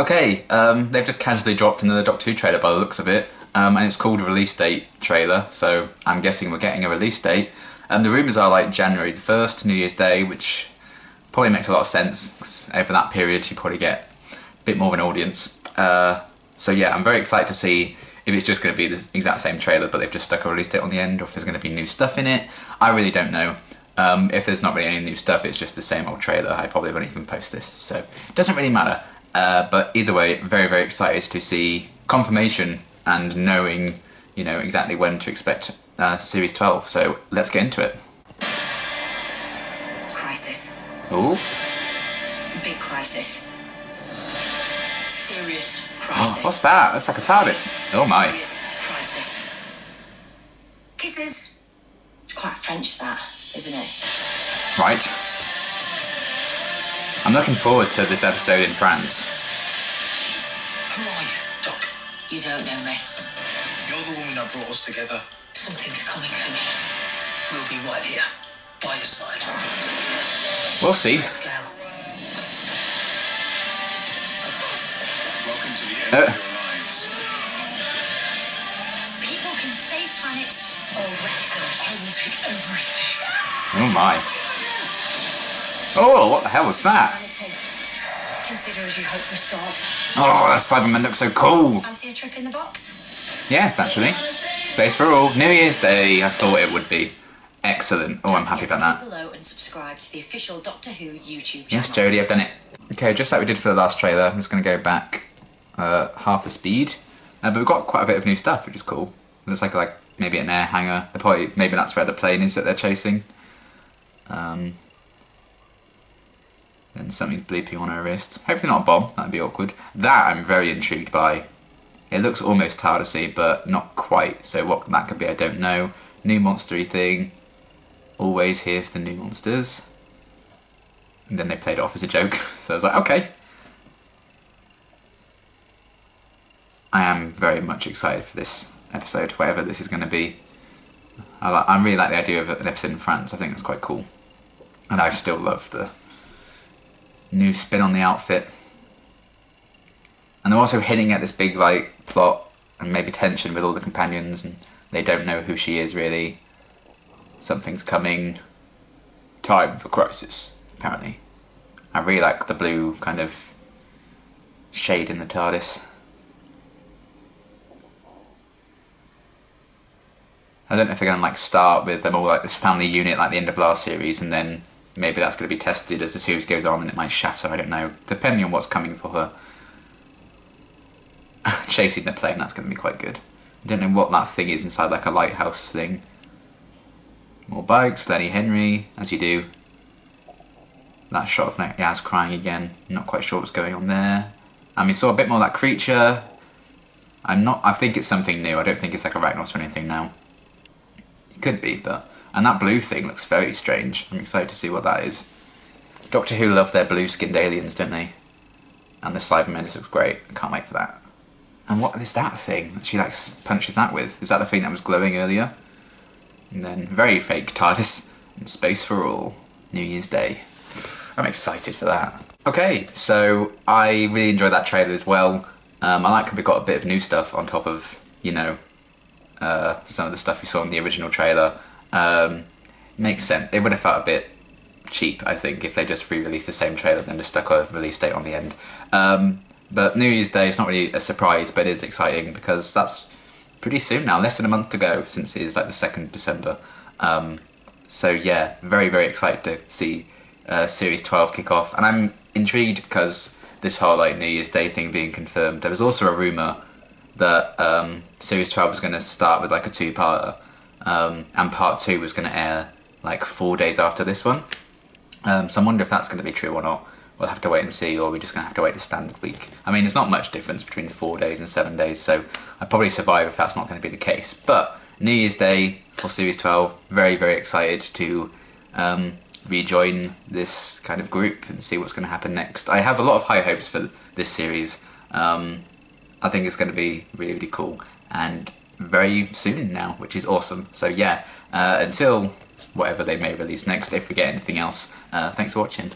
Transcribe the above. Okay, they've just casually dropped another Doctor Who trailer by the looks of it, and it's called a release date trailer, so I'm guessing we're getting a release date. The rumours are like January the 1st, New Year's Day, which probably makes a lot of sense, because over that period you probably get a bit more of an audience. So yeah, I'm very excited to see if it's just going to be the exact same trailer, but they've just stuck a release date on the end, or if there's going to be new stuff in it. I really don't know. If there's not really any new stuff, it's just the same old trailer. I probably won't even post this, so it doesn't really matter. But either way, very, very excited to see confirmation and knowing, you know, exactly when to expect Series 12. So let's get into it. Crisis. Ooh. Big crisis. Serious crisis. Oh, what's that? That's like a TARDIS. Oh my. Serious crisis. Kisses. It's quite French, that, isn't it? Right. I'm looking forward to this episode in France. Who are you, Doc? You don't know me. You're the woman that brought us together. Something's coming for me. We'll be right here, by your side. We'll see. Let's go. Welcome to the end of your lives. People can save planets or wreck them. I will take everything. Oh my. Oh, what the hell was that? Consider as you hope restored. Oh, that Cyberman looks so cool. Fancy a trip in the box? Yes, actually. Space for all. New Year's Day, I thought it would be. Excellent. Oh, I'm happy about that. Below and subscribe to the official Doctor Who YouTube channel. Yes, Jodie, I've done it. Okay, just like we did for the last trailer, I'm just going to go back half the speed. But we've got quite a bit of new stuff, which is cool. It looks like maybe an air hangar. Maybe that's where the plane is that they're chasing. And something's bleeping on her wrist. Hopefully not a bomb, that'd be awkward. That I'm very intrigued by. It looks almost TARDIS-y, but not quite. So what that could be, I don't know. New monstery thing. Always here for the new monsters. And then they played it off as a joke. So I was like, okay. I am very much excited for this episode, whatever this is going to be. I really like the idea of an episode in France. I think that's quite cool. And I still love the new spin on the outfit. And they're also hitting at this big like plot and maybe tension with all the companions, and they don't know who she is really. Something's coming. Time for crisis, apparently. I really like the blue kind of shade in the TARDIS. I don't know if they're gonna like start with them all like this family unit like the end of last series, and then maybe that's going to be tested as the series goes on and it might shatter, I don't know. Depending on what's coming for her. Chasing the plane, that's going to be quite good. I don't know what that thing is inside, like a lighthouse thing. More bikes, Lenny Henry, as you do. That shot of like, Yas crying again. Not quite sure what's going on there. And we saw a bit more of that creature. I think it's something new. I don't think it's like a Ragnarok or anything now. It could be, but... And that blue thing looks very strange. I'm excited to see what that is. Doctor Who love their blue-skinned aliens, don't they? And the Cyberman looks great. I can't wait for that. And what is that thing that she like punches that with? Is that the thing that was glowing earlier? And then very fake TARDIS and space for all. New Year's Day. I'm excited for that. Okay, so I really enjoyed that trailer as well. I like that we got a bit of new stuff on top of, you know, some of the stuff we saw in the original trailer. Makes sense. It would have felt a bit cheap, I think, if they just re-released the same trailer and then just stuck a release date on the end. But New Year's Day is not really a surprise, but it is exciting because that's pretty soon now, less than a month to go since it is like the 2nd December. So yeah, very, very excited to see Series 12 kick off. And I'm intrigued because this whole like New Year's Day thing being confirmed, there was also a rumour that Series 12 was going to start with like a two-parter. And part 2 was going to air like 4 days after this one, so I wonder if that's going to be true or not. We'll have to wait and see, or we're just going to have to wait the standard week. I mean, there's not much difference between 4 days and 7 days, so I'd probably survive if that's not going to be the case. But New Year's Day for Series 12, very, very excited to rejoin this kind of group and see what's going to happen next. I have a lot of high hopes for this series. I think it's going to be really, really cool, and very soon now, which is awesome. So yeah, until whatever they may release next, if we get anything else, thanks for watching.